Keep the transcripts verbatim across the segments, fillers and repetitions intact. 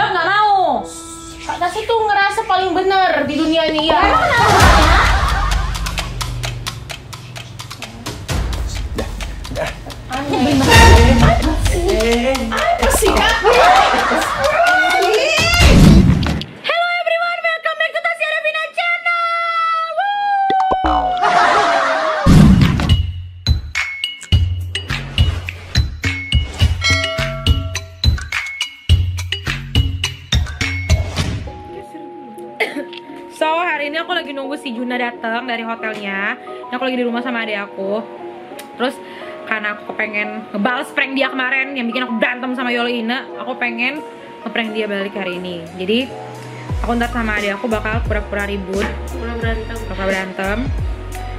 jawab nggak mau. Kak Tasya tuh ngerasa paling bener di dunia ini ya. Emang kenapa? Aneh. Apa sih kak? Hello everyone, welcome back to Tasya Revina channel. So hari ini aku lagi nunggu si Juna datang dari hotelnya. Aku lagi di rumah sama adik aku. Terus karena aku pengen ngebales prank dia kemarin yang bikin aku berantem sama Yolina, aku pengen ngeprank dia balik hari ini. Jadi aku ntar sama adik aku bakal pura-pura ribut, pura-pura berantem. Pura-pura berantem.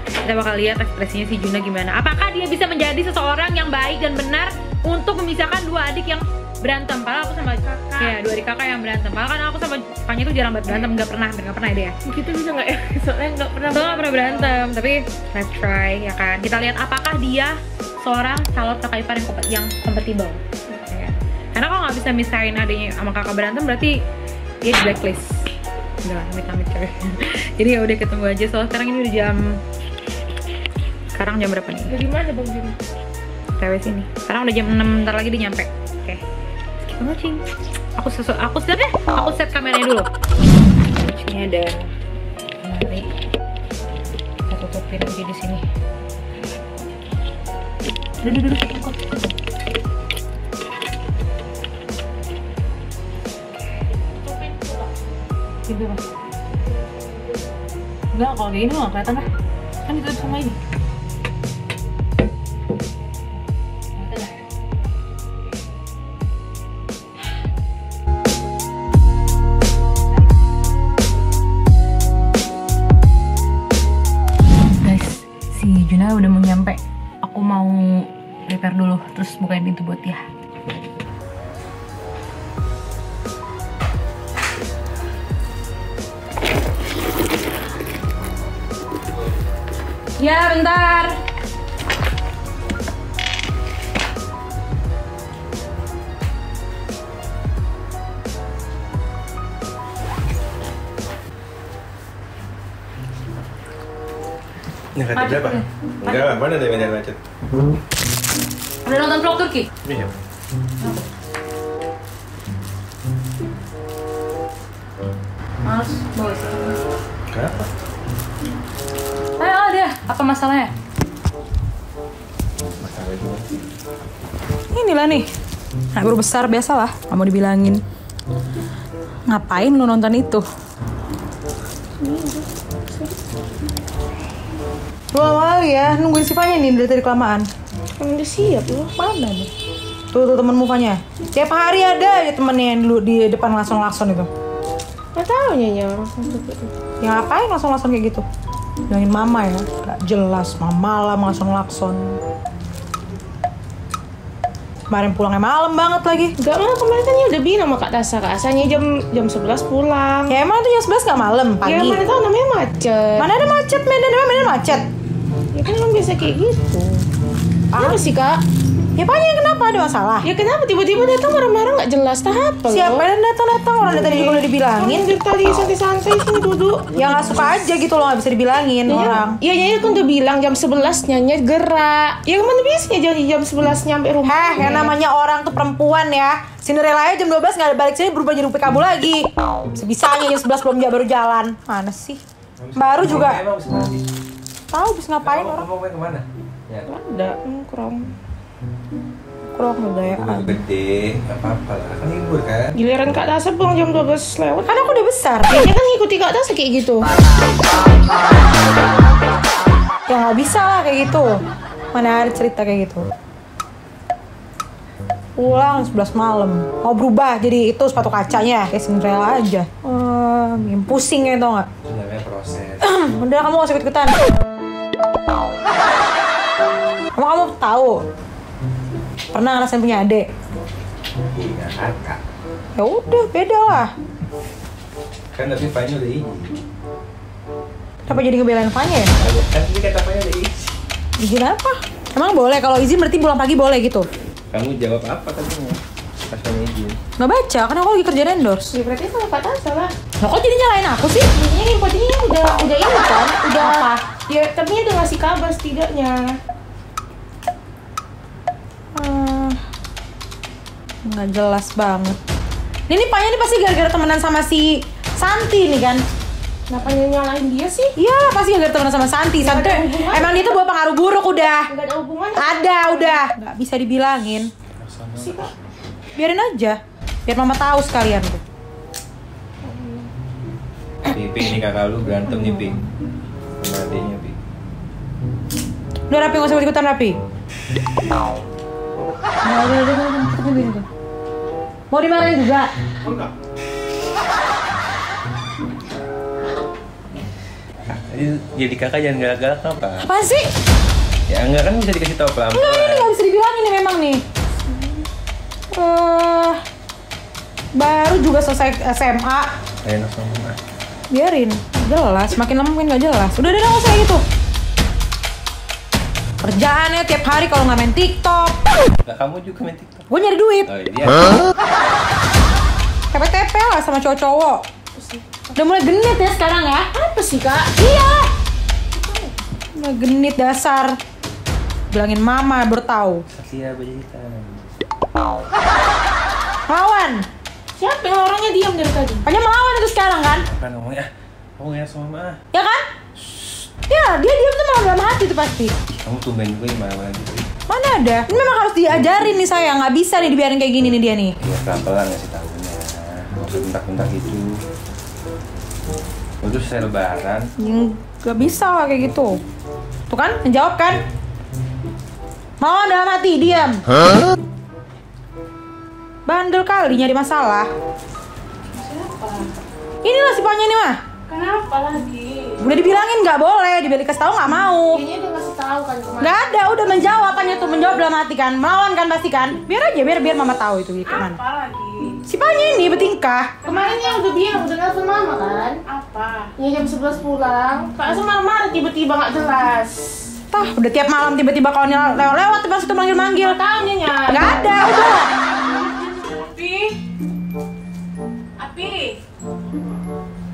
Kita bakal lihat ekspresinya si Juna gimana. Apakah dia bisa menjadi seseorang yang baik dan benar untuk memisahkan dua adik yang berantem? Padahal aku sama kakak. Ya, dua adik kakak yang berantem. Padahal kan aku sama Vanya tuh jarang berantem, nggak pernah, nggak pernah deh ya. Begitu bisa nggak ya? Soalnya nggak pernah. Soalnya nggak pernah berantem. Tapi let's try ya kan. Kita lihat apakah dia seorang calon kakak ipar yang kompatibel. Ya. Karena kalau nggak bisa misahin adiknya sama kakak berantem berarti dia di blacklist. Udah, amit-amit cari. Jadi ya udah ketemu aja. Soalnya sekarang ini udah jam. Sekarang jam berapa nih? Dari mana bang Juna? T W sini. Sekarang udah jam enam, ntar lagi dia nyampe. Oke. Okay. Skip watching. Aku sesu, aku set deh. Aku set kameranya dulu. Ini ada. Mari. Kita tutupin aja di sini. Duh, duh, duh, duh. Gitu, Mas. Enggak, kalau kayak gini mah kelihatan lah. Kan ditutup sama ini. Guys, si Juna udah mau nyampe. Aku mau prepare dulu, terus bukain pintu buat dia. Ya, bentar. Ini kata berapa? Enggak lah, mana ada yang macet? Udah nonton vlog Turki? Iya. Males, bos. Kenapa? Ayo dia, apa masalahnya? Masalah itu. Inilah nih. Nah, guru besar biasalah, nggak mau dibilangin. Ngapain lu nonton itu? Lama-lama ya, nungguin si Vanya nih dari tadi kelamaan. Udah siap loh, mana nih? Tuh, tuh temen mukanya. Tiap hari ada aja temennya yang dulu di depan langsung-langsung itu. Gak tau nyanyi langsung-langsung gitu. Ya ngapain langsung-langsung kayak gitu? Bilangin mama ya, gak jelas. Mama malam langsung-langsung. Kemarin pulangnya malam banget lagi. Gak malah, kemarin kan ya udah bilang sama Kak Tasya. Kak Tasya jam, jam sebelas pulang. Ya emang tuh jam sebelas gak malam, pagi. Ya mana tau namanya macet. Mana ada macet, Medan, Medan macet. Ya kan emang biasa kayak gitu. Apa sih kak? Ya Vanya kenapa ada masalah? Ya kenapa tiba-tiba datang marah-marah nggak jelas tahap loh. Siapa yang datang-datang? Orang dari tadi juga udah dibilangin. Dari tadi santai-santai sini duduk. Ya nggak suka aja gitu loh, nggak bisa dibilangin orang. Ya Nyanya kan udah bilang jam sebelas Nyanya gerak. Ya kemana biasanya jam sebelas nyampe rumah. Heh, yang namanya orang tuh perempuan ya. Cinderella jam dua belas nggak ada balik sini berubah jadi P K B lagi. Sebisanya jam sebelas belum baru jalan. Mana sih? Baru juga. Tahu bisa ngapain orang? Mau main kemana? Ya ada nongkrong. Kurang ngedayaan. Gede, gak apa-apa lah, kan libur kan? Giliran Kak Tasya pulang jam dua belas lewat. Kan aku udah besar. Dia kan ngikuti Kak Tasya kayak gitu. Ya gak bisa lah kayak gitu. Mana ada cerita kayak gitu. Pulang sebelas malam. Mau berubah jadi itu sepatu kacanya. Kayak Cinderella aja. Ehm, yang pusing ya tau gak? Namanya proses. Udah kamu gak usah ikut-ikutan. Kamu, kamu tahu? Pernah ngerasain punya adik? Iya, kakak. Ya udah, beda lah. Kan tapi Vanya udah izin. Kenapa jadi ngebelain Vanya ya? Kan ini kata Vanya udah izin. Izin apa? Emang boleh? Kalau izin berarti pulang pagi boleh gitu? Kamu jawab apa katanya? Pas sama izin. Nggak baca, karena aku lagi kerja endorse. Ya berarti sama Pak Tasya lah. Nah, kok jadi nyalain aku sih? Ini infonya udah udah ini kan? Udah apa? Ya tapi udah ngasih kabar setidaknya. Hmm, nggak jelas banget. Ini Paknya ini pasti gara-gara temenan sama si Santi nih kan? Kenapa nyalahin dia sih? Iya, pasti gara-gara temenan sama Santi. Santi emang dia tuh bawa pengaruh buruk udah. Nggak ada hubungan. Ada udah. Nggak bisa dibilangin. Sih, Kak. Biarin aja. Biar Mama tahu sekalian tuh. Pipi nih kakak lu berantem nih, Pi. Sama adiknya, Pi. Udah rapi, nggak usah ikutan rapi. Mau. Mau dimarahin juga? Enggak. Jadi kakak jangan galak-galak kenapa? Apa sih? Ya enggak kan bisa dikasih tau pelan-pelan. Enggak, ini nggak bisa dibilangin nih memang nih. Uh, baru juga selesai S M A. Ayo sama. Biarin, jelas. Makin lama makin nggak jelas. Udah udah nggak usah gitu. Kerjaannya tiap hari kalau nggak main TikTok. Lah kamu juga main TikTok. Gue nyari duit. Oh, iya. Huh? T P T P lah sama cowok-cowok. Udah mulai genit ya sekarang ya? Apa sih, Kak? Iya! Mulai genit dasar. Bilangin Mama baru tahu. Iya, baju hitam. Melawan! Siapa yang orangnya diam dari tadi? Hanya melawan itu sekarang kan? Bukan ngomongnya. Ngomongnya sama Mama. Ya kan? Ya, dia diam tuh malah dalam hati tuh pasti. Kamu tumben gue malah gitu. Mana ada? Ini memang harus diajarin nih sayang. Nggak bisa nih dibiarin kayak gini nih dia nih. Iya, pelan-pelan ngasih tahunya. Nggak usah bentak-bentak gitu. Udah selesai lebaran. Gak bisa lah kayak gitu. Tuh kan, menjawab kan? Mau dalam hati, diam. Huh? Bandel kali nyari masalah. Siapa? Inilah si Vanya nih mah. Kenapa lagi? Udah dibilangin gak boleh, dibilang kasih tau gak mau. Kayaknya dia ngasih tau kan kemarin. Gak ada, udah menjawab Vanya tuh, menjawab dalam hati kan. Melawan kan pasti kan. Biar aja, biar biar Mama tahu itu gimana. Apa lagi? Si Vanya ini bertingkah. Kemarin yang udah bilang, udah nelfon Mama kan? Apa? Ya jam sebelas pulang. Kak Asma marah-marah tiba-tiba gak jelas. Tah, udah tiap malam tiba-tiba kalau lewat-lewat tiba-tiba situ manggil-manggil. Tanya nya. Gak ada, udah. Api. Api.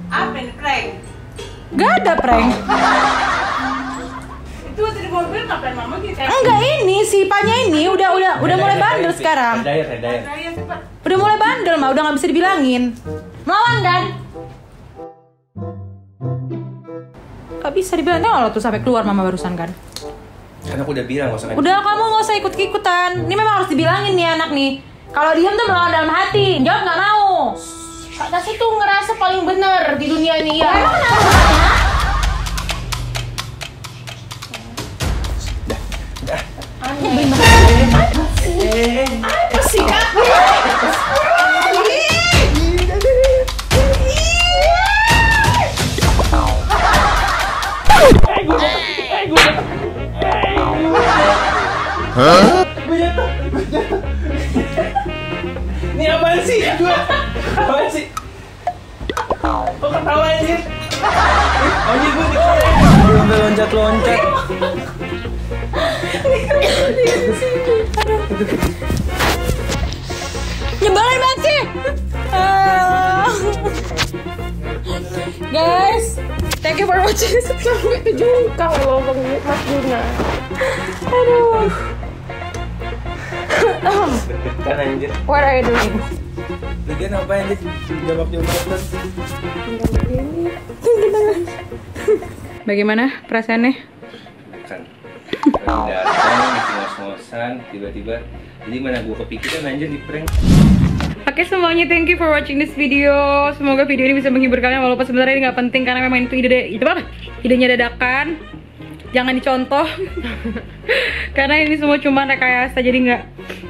Apa ini prank? Gak ada prank. Itu tadi mobil ngapain Mama gitu? Enggak, ini si Vanya ini udah udah udah mulai bandel sekarang. Daya, daya. Udah mulai bandel mah, udah nggak bisa dibilangin. Melawan kan? Gak bisa dibilangin loh tuh sampai keluar Mama barusan kan? Karena aku udah bilang nggak usah. Udah kamu nggak usah ikut ikutan. Ini memang harus dibilangin nih anak nih. Kalau diam tuh melawan dalam hati, jawab nggak mau. Kak Tasya tuh ngerasa paling bener di dunia ini ya. Emang kenapa? Dah, dah. Apa sih Kak? Hah? Ini apaan sih? Juna? Apaan sih? Kok ketawa anjir? Anjir gue diketawain. Gue loncat-loncat. Nyebelin banget sih! Guys, thank you for watching. Sampai jumpa loh Bang Mas Juna. Aduh. Kan anjir. What are you doing? Lagian apa yang jawabnya udah bener? Bagaimana perasaannya? Kan. Datang ngos-ngosan tiba-tiba. Jadi mana gua kepikiran anjir di prank. Oke okay, semuanya, thank you for watching this video. Semoga video ini bisa menghibur kalian walaupun sebenarnya ini nggak penting karena memang itu ide itu apa? Idenya dadakan. Jangan dicontoh. Karena ini semua cuma rekayasa, jadi nggak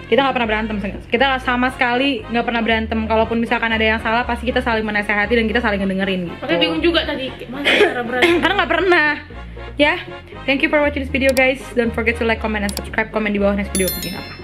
kita nggak pernah berantem. Kita sama sekali nggak pernah berantem. Kalaupun misalkan ada yang salah, pasti kita saling menasehati dan kita saling ngedengerin. Gitu. Makanya bingung juga tadi cara berantem. Karena nggak pernah. Ya, yeah. Thank you for watching this video guys. Don't forget to like, comment, and subscribe. Comment di bawah next video begini apa.